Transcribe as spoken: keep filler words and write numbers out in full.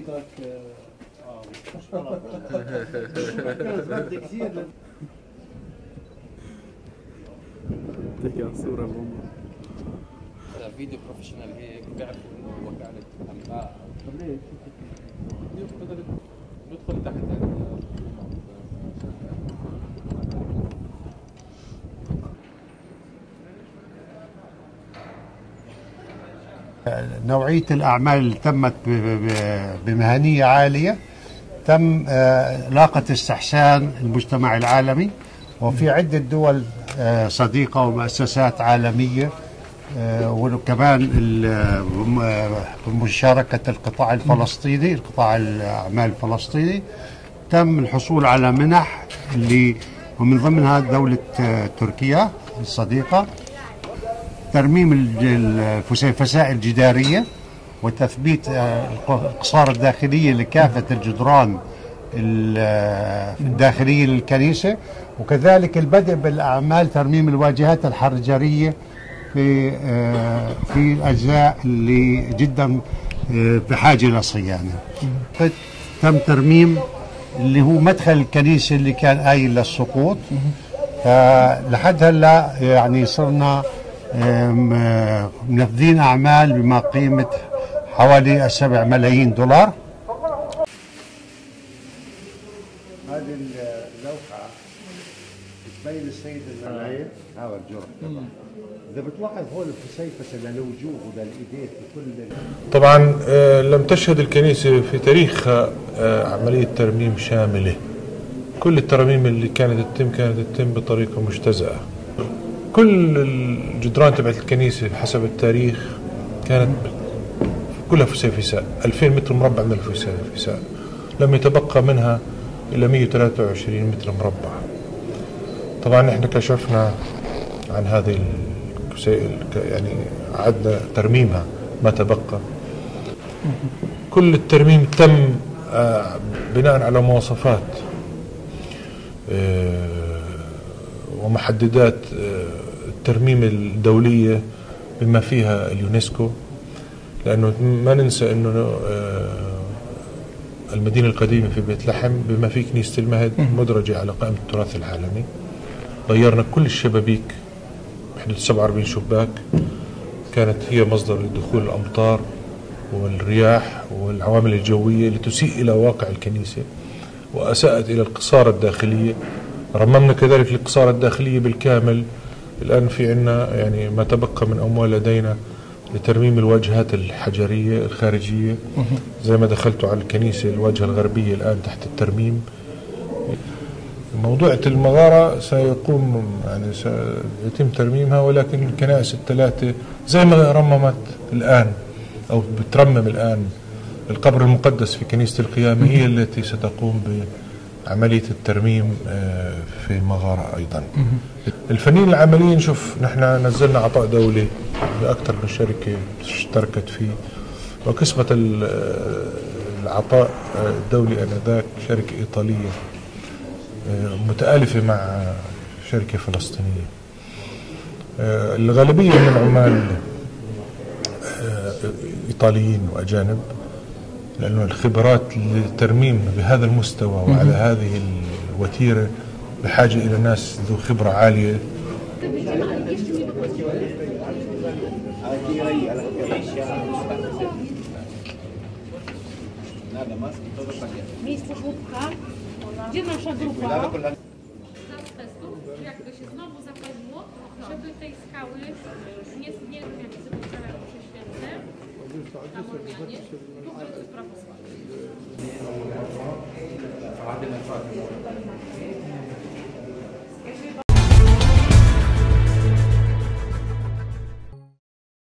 بيتك اه مش طلب بدي كثير تحكي عن صورة مهمة فيديو بروفيشنال هيك بيعرفوا انه وكالة املاء. طب ليش؟ ندخل تحت نوعية الأعمال اللي تمت بمهنية عالية تم لاقت استحسان المجتمع العالمي، وفي عدة دول صديقة ومؤسسات عالمية، وكمان بمشاركة القطاع الفلسطيني القطاع الأعمال الفلسطيني تم الحصول على منح اللي ومن ضمنها دولة تركيا الصديقة، ترميم الفسائل الجدارية وتثبيت الأقصار الداخلية لكافة الجدران الداخلية للكنيسة، وكذلك البدء بالأعمال ترميم الواجهات الحرجرية في في الأجزاء اللي جدا بحاجة لصيانة. تم ترميم اللي هو مدخل الكنيسة اللي كان آيل للسقوط، لحد هلا يعني صرنا منفذين أعمال بما قيمة حوالي سبع ملايين دولار. هذه اللوحة بتبين السيد الملايين هذا الجرح، إذا بتلاحظ هون الفسيفسة للوجوه وللإيديك وكل. طبعا لم تشهد الكنيسة في تاريخها عملية ترميم شاملة، كل التراميم اللي كانت تتم كانت تتم بطريقة مجتزأة. كل الجدران تبعت الكنيسة حسب التاريخ كانت كلها فسيفساء، ألفين متر مربع من الفسيفساء، لم يتبقى منها إلى مئة وثلاثة وعشرين متر مربع. طبعا احنا كشفنا عن هذه يعني عدنا ترميمها ما تبقى. كل الترميم تم بناء على مواصفات ومحددات الترميم الدولية بما فيها اليونسكو، لأنه ما ننسى أنه المدينة القديمة في بيت لحم بما في كنيسة المهد مدرجة على قائمة التراث العالمي. غيرنا كل الشبابيك، حدود سبعة وأربعين شباك كانت هي مصدر لدخول الأمطار والرياح والعوامل الجوية لتسيء إلى واقع الكنيسة وأساءت إلى القصارة الداخلية. رممنا كذلك القصارة الداخلية بالكامل. الآن في عنا يعني ما تبقى من أموال لدينا لترميم الواجهات الحجرية الخارجية، زي ما دخلتوا على الكنيسة الواجهة الغربية الآن تحت الترميم. موضوع المغارة سيقوم يعني سيتم ترميمها، ولكن الكنائس الثلاثة زي ما رممت الآن أو بترمم الآن القبر المقدس في كنيسة القيامة هي التي ستقوم بعملية الترميم في المغارة أيضا. الفنيين العمليين شوف نحن نزلنا عطاء دولي لأكثر من شركة اشتركت فيه، وقسمة العطاء الدولي آنذاك شركة إيطالية متآلفة مع شركة فلسطينية. الغالبية من العمال إيطاليين وأجانب، لأنه الخبرات للترميم بهذا المستوى وعلى هذه الوتيرة بحاجة إلى ناس ذو خبرة عالية. Gdzie nasza grupa? Jak to się znowu zapadło, żeby tej skały nie zrealizować całego prześwięcę na Mormianie, tu chodzi o prawosławie.